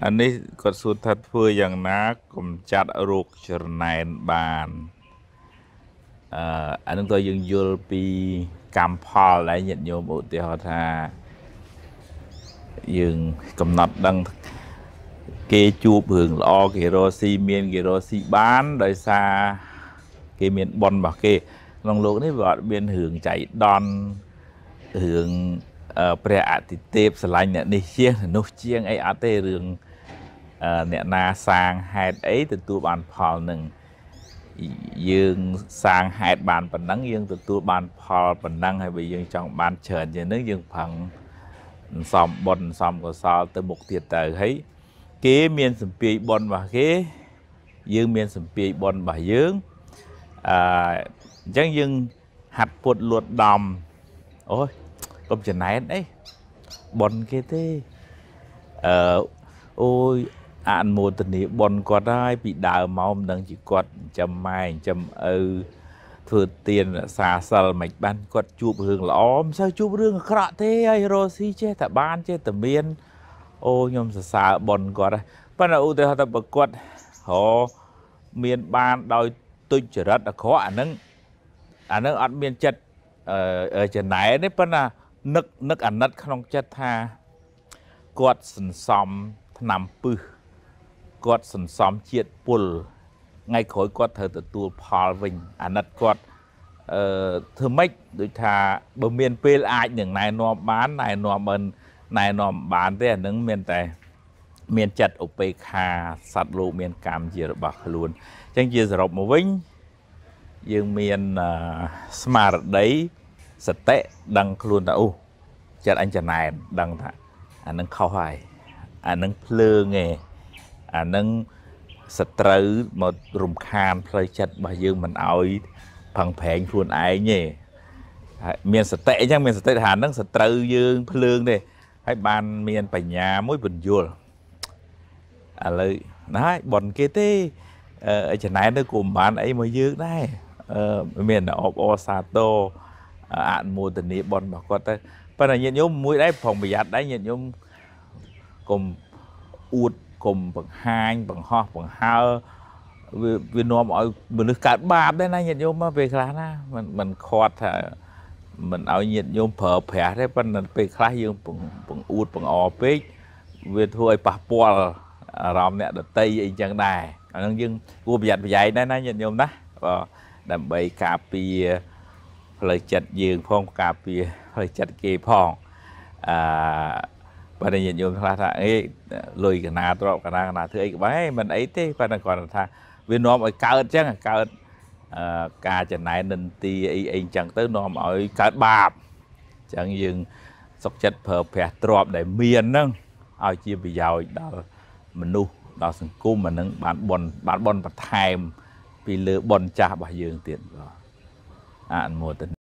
Anh ấy có sự thật vừa dàng ná cùng chát ở ruột trở này bàn. Anh tôi dừng dùl bị cảm phá lại nhận nhóm ủ tiêu hóa thà. Dừng cầm nọt đăng kê chụp hưởng lo kê rô si miên kê rô si bán đời xa kê miên bon bảo kê. Lòng lúc này vọt biên hưởng chạy đòn hưởng bởi ạ thì tếp xa lành nè nè chiêng nô chiêng ấy á tê rừng nè nà sang hẹt ấy từ tu bàn phò nâng dương sang hẹt bàn phần nắng dương từ tu bàn phò phần nắng hay bởi dương trong bàn trờn cho nước dương phẳng xong bọn xong của sao tới mục tiệt tờ ấy kế miên xùm bị bọn bà kế dương miên xùm bị bọn bà dương chẳng dương hạt bột luột đòm ôi công chuyện này đấy bọn kia thế ôi ăn mùa tình thì bọn có ai bị đào mong đang chỉ quật chầm mai chầm thừa tiền xà xà mạch ban quật chụp hương là ôm sao chụp hương khá thế ai rồi si che thả ban che tầm miên ô nhom xà xà bọn có đây ban đầu tôi học tập quật họ miền ban đòi tôi chỉ rất là khó ăn nâng ăn miền chật ở trên này đấy bên là nước ăn nứt không chết tha quật sần sòm nằm pư quật sần sòm chiết bùn ngay khối quật thờ tự tu phò vinh ăn nứt quật thưa mấy đối tha bờ miền pê lại những này nọ bán này nọ bên này nọ bán thế những miền tây miền chật ở pê kha sạt lụ miền cam gì bạc luôn chẳng gì rồi mà vinh dương miền smart đấy sẽ tệ đăng luôn đã u chặt anh chàng này đăng thà anh đang khâu hoài anh đang lơ nghề anh đang stress một rùm kham play chặt bà dương mình ơi phẳng phèn luôn ai nhỉ miền sẽ tệ chẳng miền sẽ tệ hàn đang stress dương lương đây hãy ban miền phải nhà mỗi bình dương à lời nói bọn kia thế ở chàng này nó cùng bạn ấy mới dương đấy miền ốp ô sa tô ăn mua tình đi bọn bà con ta phần là nhận nhóm mũi đấy phòng bị giặt đấy nhận nhóm cùng ụt cùng bằng hai bằng ho bằng hao vì nó mọi mình được cả ba đấy này nhận nhóm về khá na mình khọt mình ở nhận nhóm phở phẻ đấy phần là về khá dương bằng ụt bằng ọp ấy về thôi bà bò ròm nè đặt tay vậy chẳng đài anh dương gồm giặt vậy đấy này nhận nhóm đó đầm bầy cà phê lời chặt dương phong cà phê lời chặt kê phong và để nhận dùng là ấy lùi cả nà trọ cả nà thứ ấy bái mình ấy thế và đang còn là vì nó mọi cao ớt chắc là cao ớt ca chẳng này nên ti ấy chẳng tới nó mọi cao ớt bạp chẳng dừng sọc chặt phở phẻ trọp để miền nâng ai chia bị giàu đó mình nu đó sừng cung mà nâng bán bon và thèm vì lỡ bon cha bà dương tiền rồi ăn mùa tình